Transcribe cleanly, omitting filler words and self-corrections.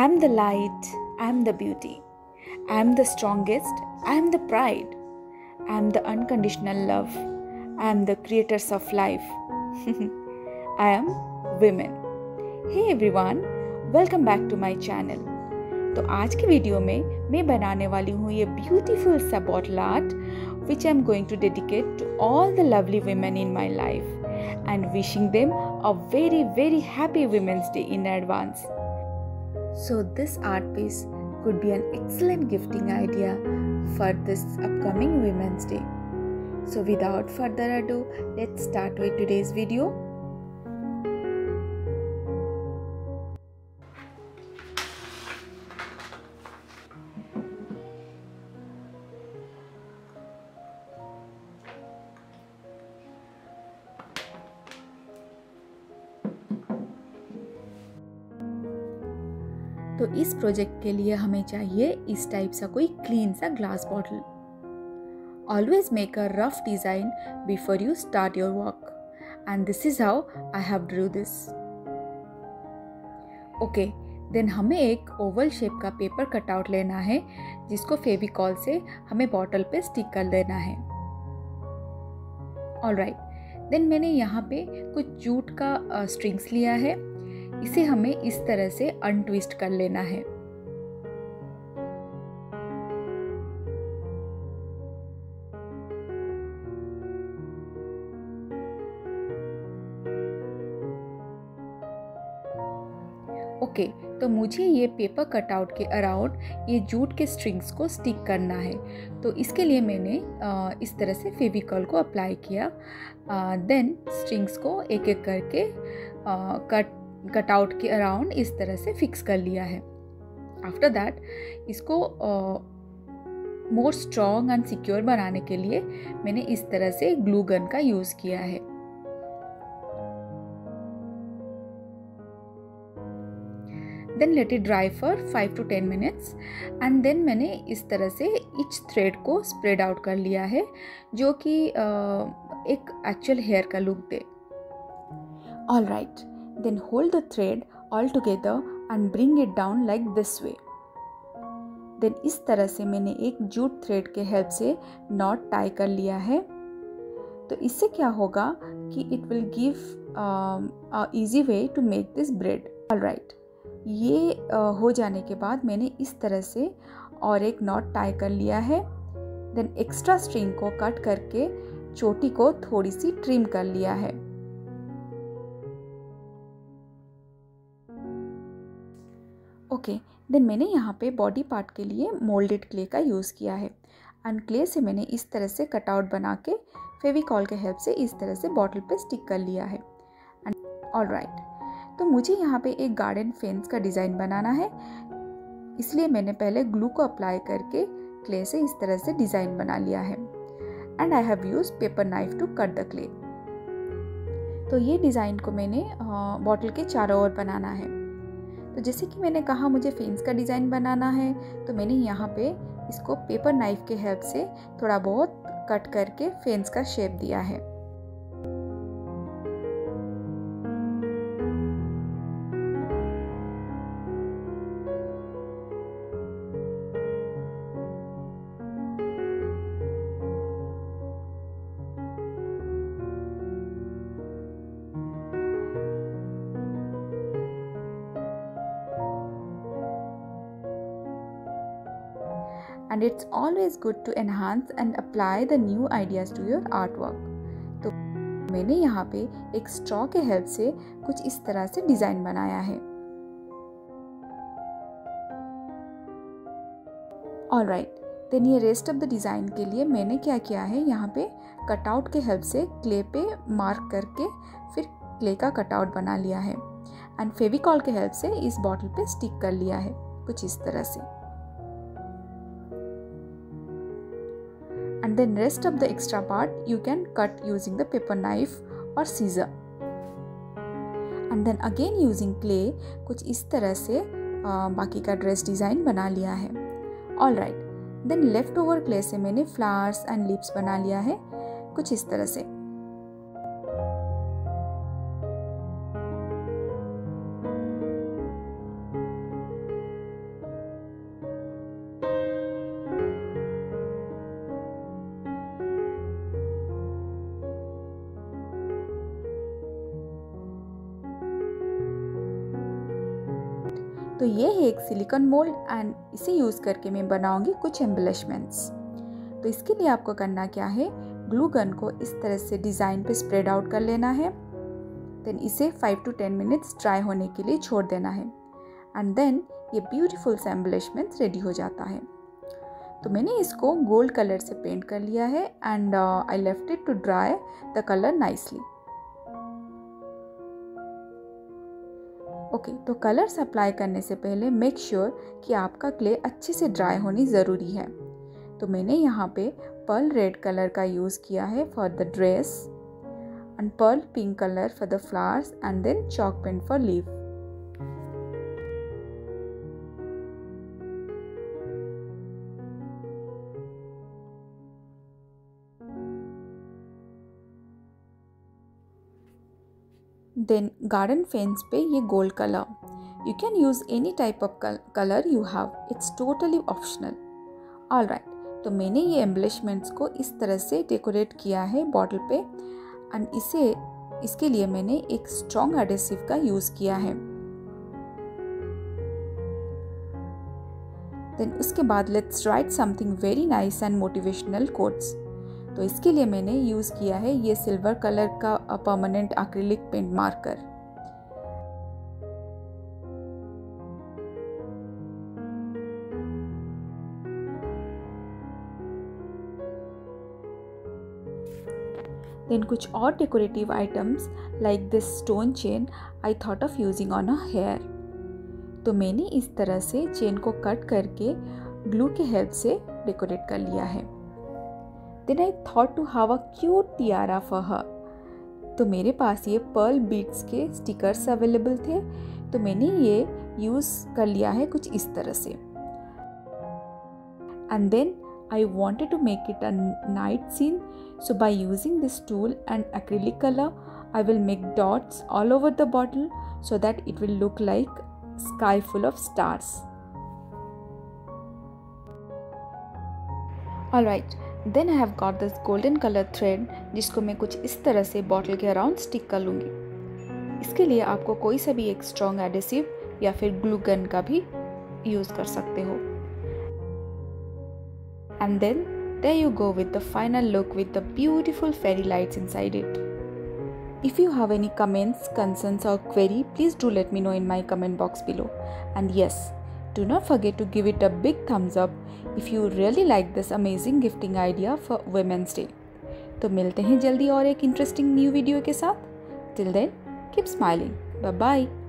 I am the light, I am the beauty, I am the strongest, I am the pride, I am the unconditional love, I am the creators of life, I am women. Hey everyone, welcome back to my channel. तो आज के video में मैं बनाने वाली हूँ ये beautiful सा bottle art which I am going to dedicate to all the lovely women in my life and wishing them a very very happy women's day in advance. So this art piece could be an excellent gifting idea for this upcoming Women's Day. So without further ado, let's start with today's video. तो इस project के लिए हमें चाहिए इस type सा कोई clean सा glass bottle. Always make a rough design before you start your work and this is how I have drew this. Okay, then हमें एक ओवल शेप का पेपर कटआउट लेना है जिसको फेविकॉल से हमें बॉटल पे स्टिक कर लेना है. ऑलराइट, देन मैंने यहाँ पे कुछ जूट का स्ट्रिंग्स लिया है, इसे हमें इस तरह से अनट्विस्ट कर लेना है. ओके, तो मुझे ये पेपर कटआउट के अराउंड ये जूट के स्ट्रिंग्स को स्टिक करना है, तो इसके लिए मैंने इस तरह से फेविकॉल को अप्लाई किया. देन स्ट्रिंग्स को एक एक करके कटआउट के अराउंड इस तरह से फिक्स कर लिया है. आफ्टर दैट इसको मोर स्ट्रॉन्ग एंड सिक्योर बनाने के लिए मैंने इस तरह से ग्लू गन का यूज़ किया है. Then let it dry for 5 to 10 minutes and then मैंने इस तरह से इच थ्रेड को स्प्रेड आउट कर लिया है जो कि एक एक्चुअल हेयर का लुक दे. Alright, then hold the thread all together and bring it down like this way. Then इस तरह से मैंने एक जूट थ्रेड के हेल्प से नॉट टाई कर लिया है. तो इससे क्या होगा कि it will give easy way to make this braid. Alright, ये हो जाने के बाद मैंने इस तरह से और एक नॉट टाई कर लिया है. देन एक्स्ट्रा स्ट्रिंग को कट करके चोटी को थोड़ी सी ट्रिम कर लिया है. ओके, देन मैंने यहाँ पे बॉडी पार्ट के लिए मोल्डेड क्ले का यूज़ किया है एंड क्ले से मैंने इस तरह से कटआउट बना के फेविकॉल के हेल्प से इस तरह से बॉटल पे स्टिक कर लिया है. एंड ऑलराइट, तो मुझे यहाँ पे एक गार्डन फेंस का डिज़ाइन बनाना है, इसलिए मैंने पहले ग्लू को अप्लाई करके क्ले से इस तरह से डिज़ाइन बना लिया है. And I have use paper knife to cut the clay. तो ये डिज़ाइन को मैंने बॉटल के चारों ओर बनाना है. तो जैसे कि मैंने कहा मुझे फेंस का डिज़ाइन बनाना है, तो मैंने यहाँ पे इसको पेपर नाइफ के हेल्प से थोड़ा बहुत कट करके फेंस का शेप दिया है. And it's always good to enhance and apply the new ideas to your artwork. तो मैंने यहाँ पे एक स्ट्रॉ के हेल्प से कुछ इस तरह से डिज़ाइन बनाया है. ऑलराइट, देन ये रेस्ट ऑफ द डिज़ाइन के लिए मैंने क्या किया है, यहाँ पे कटआउट के हेल्प से क्ले पे मार्क करके फिर क्ले का कटआउट बना लिया है एंड फेविकॉल के हेल्प से इस बॉटल पे स्टिक कर लिया है कुछ इस तरह से. And then rest of the extra part you can cut using the paper knife or scissor. And then again using clay, कुछ इस तरह से बाकी का ड्रेस डिज़ाइन बना लिया है. Alright, then left over clay से मैंने flowers and leaves बना लिया है कुछ इस तरह से. तो ये है एक सिलिकॉन मोल्ड एंड इसे यूज़ करके मैं बनाऊंगी कुछ एम्बेलिशमेंट्स। तो इसके लिए आपको करना क्या है, ग्लू गन को इस तरह से डिज़ाइन पे स्प्रेड आउट कर लेना है। देन इसे 5 to 10 मिनट्स ड्राई होने के लिए छोड़ देना है एंड देन ये ब्यूटीफुल सा एम्बेलिशमेंट्स रेडी हो जाता है। तो मैंने इसको गोल्ड कलर से पेंट कर लिया है and I left it to dry the colour nicely. Okay, तो कलर्स अप्लाई करने से पहले मेक श्योर कि आपका क्ले अच्छे से ड्राई होनी ज़रूरी है। तो मैंने यहाँ पे पर्ल रेड कलर का यूज़ किया है for the dress and pearl pink colour for the flowers and then chalk paint for leaf. Then garden fence पे ये gold colour, you can use any type of colour you have, it's totally optional. All right, तो मैंने ये embellishments को इस तरह से decorate किया है बॉटल पे एंड इसके लिए मैंने एक स्ट्रॉन्ग एडेसिव का यूज़ किया है। देन उसके बाद let's write something very nice and motivational quotes. तो इसके लिए मैंने यूज़ किया है ये सिल्वर कलर का permanent acrylic paint marker. Then कुछ और decorative items like this stone chain I thought of using on a hair. तो मैंने इस तरह से चेन को कट करके ग्लू के हेल्प से डेकोरेट कर लिया है। Then I thought to have a cute tiara for her. तो मेरे पास ये पर्ल बीड्स के स्टिकर्स अवेलेबल थे, तो मैंने ये यूज़ कर लिया है कुछ इस तरह से। And then I wanted to make it a night scene, so by using this tool and acrylic color, I will make dots all over the bottle so that it will look like sky full of stars. All right. Then I have got this golden colour thread जिसको मैं कुछ इस तरह से bottle के around stick कर लूँगी। इसके लिए आपको कोई सा भी एक स्ट्रॉन्ग एडेसिव या फिर ग्लू गन का भी यूज़ कर सकते हो। And then there you go with the final look with the beautiful fairy lights inside it. If you have any comments, concerns और query, please do let me know in my comment box below. And yes, do not forget to give it a big thumbs up if you really like this amazing gifting idea for Women's Day. तो मिलते हैं जल्दी और एक interesting new video के साथ। Till then, keep smiling. Bye bye.